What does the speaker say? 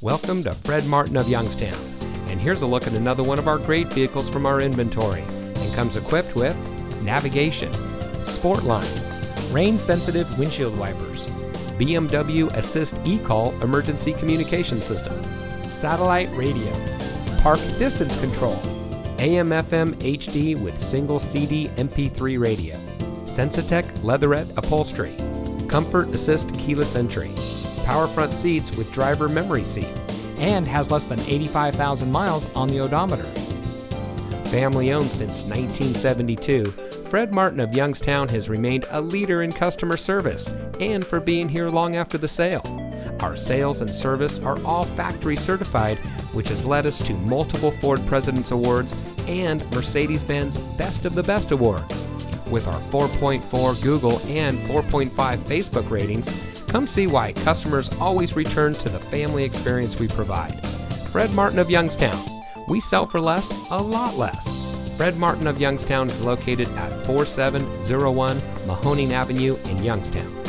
Welcome to Fred Martin of Youngstown, and here's a look at another one of our great vehicles from our inventory, and comes equipped with navigation, Sportline, rain-sensitive windshield wipers, BMW Assist eCall emergency communication system, satellite radio, park distance control, AM/FM HD with single CD MP3 radio, Sensatec leatherette upholstery, Comfort Assist keyless entry, power front seats with driver memory seat, and has less than 85,000 miles on the odometer. Family owned since 1972, Fred Martin of Youngstown has remained a leader in customer service and for being here long after the sale. Our sales and service are all factory certified, which has led us to multiple Ford President's Awards and Mercedes-Benz Best of the Best Awards. With our 4.4 Google and 4.5 Facebook ratings, come see why customers always return to the family experience we provide. Fred Martin of Youngstown. We sell for less, a lot less. Fred Martin of Youngstown is located at 4701 Mahoning Avenue in Youngstown.